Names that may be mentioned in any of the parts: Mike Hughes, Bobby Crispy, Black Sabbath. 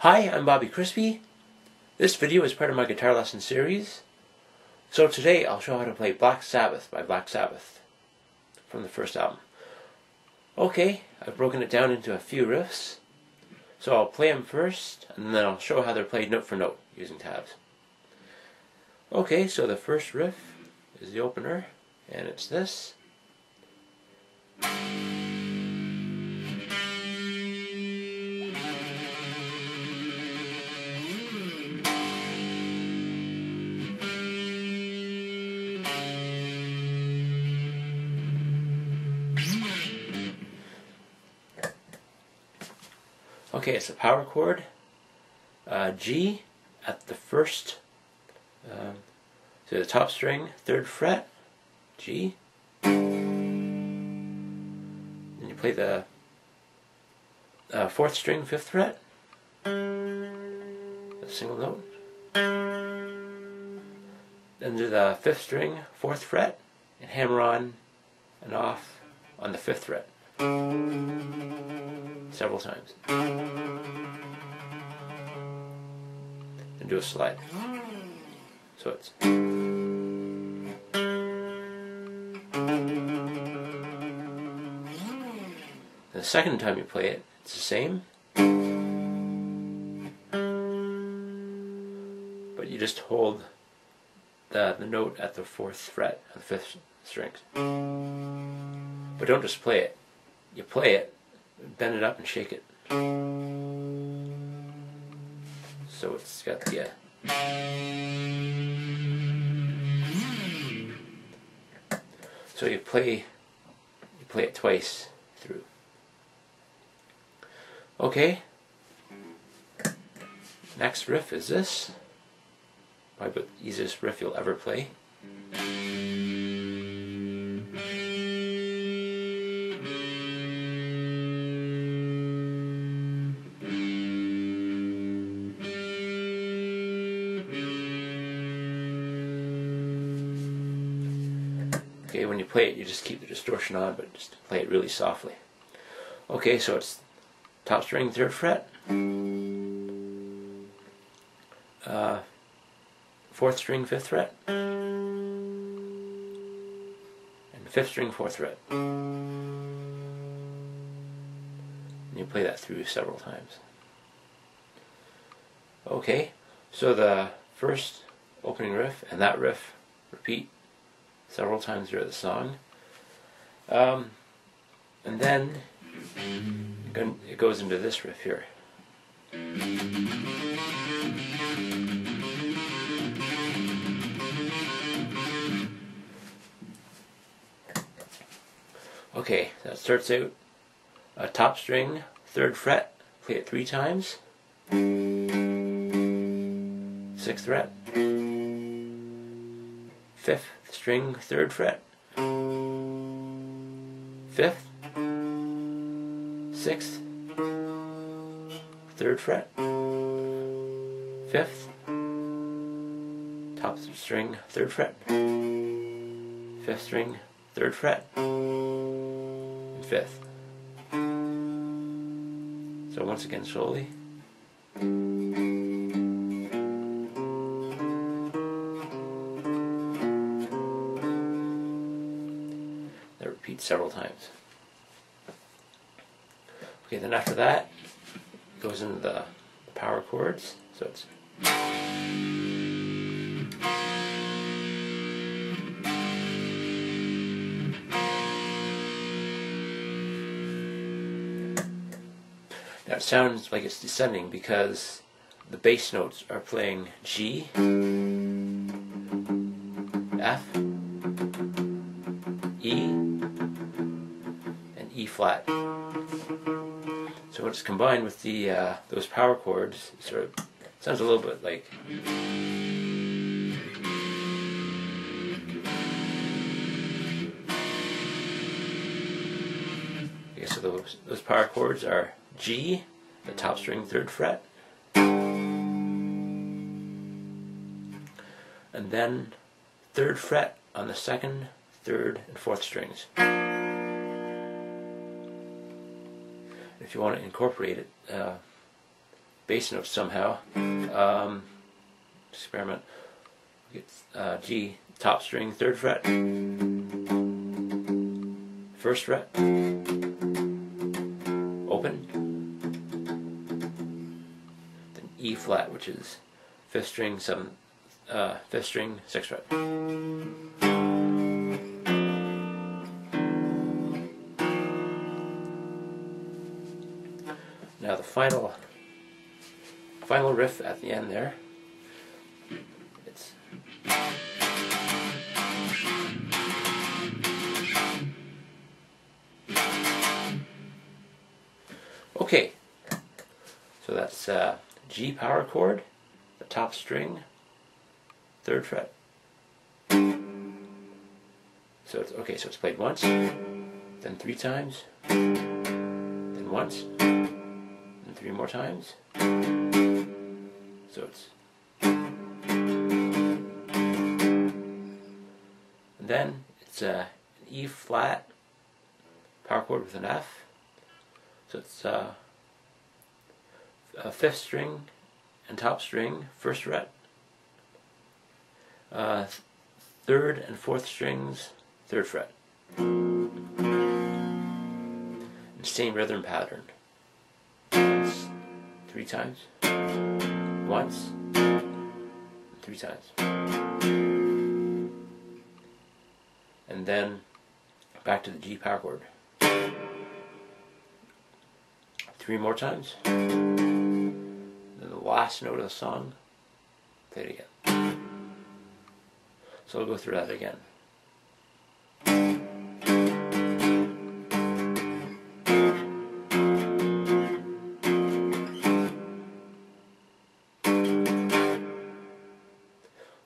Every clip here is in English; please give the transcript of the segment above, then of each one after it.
Hi, I'm Bobby Crispy. This video is part of my guitar lesson series. So today I'll show how to play Black Sabbath by Black Sabbath from the first album. Okay, I've broken it down into a few riffs. So I'll play them first and then I'll show how they're played note for note using tabs. Okay, so the first riff is the opener and it's this. Okay, it's a power chord, G at the first, so the top string, 3rd fret, G. Then you play the 4th string, 5th fret, a single note. Then do the 5th string, 4th fret, and hammer on and off on the 5th fret. Several times. And do a slide. So it's. The second time you play it, it's the same. But you just hold the note at the 4th fret of the 5th strings. But don't just play it. You play it, bend it up and shake it. So it's got the So you play it twice through. Okay. Next riff is this. Probably the easiest riff you'll ever play. Okay, when you play it, you just keep the distortion on, but just play it really softly. Okay, so it's top string, 3rd fret, 4th string, 5th fret, and 5th string, 4th fret. And you play that through several times. Okay, so the first opening riff and that riff repeat several times throughout the song, and then it goes into this riff here. Okay, that starts out a top string, 3rd fret, play it 3 times, 6th fret, 5th string, 3rd fret, 5th, 6th, 3rd fret, 5th, top string, 3rd fret, 5th string, 3rd fret, and 5th. So once again slowly. Several times. Okay, then after that it goes into the power chords, so it's. Now it sounds like it's descending because the bass notes are playing G, F, E, E flat. So when it's combined with the those power chords, it sort of sounds a little bit like. Okay, so those power chords are G, the top string, 3rd fret, and then 3rd fret on the 2nd, 3rd, and 4th strings. If you want to incorporate it, bass note somehow. Experiment. We get G, top string, 3rd fret, 1st fret, open, then E flat, which is 5th string, 5th string, 6th fret. Now the final riff at the end there. It's okay. So that's G power chord, the top string, 3rd fret. So it's okay. So it's played once, then 3 times, then once, and 3 more times. So it's. And then it's an E flat power chord with an F. So it's a 5th string and top string, 1st fret. 3rd and 4th strings, 3rd fret. And same rhythm pattern. It's 3 times. Once, 3 times. And then back to the G power chord. 3 more times. Then the last note of the song, play it again. So I'll go through that again.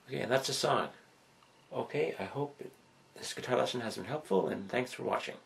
Okay, and that's the song. Okay, I hope this guitar lesson has been helpful, and thanks for watching.